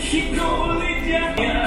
She told it, yeah.